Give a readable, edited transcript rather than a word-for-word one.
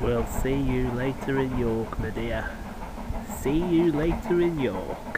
We'll see you later in York, my dear. See you later in York.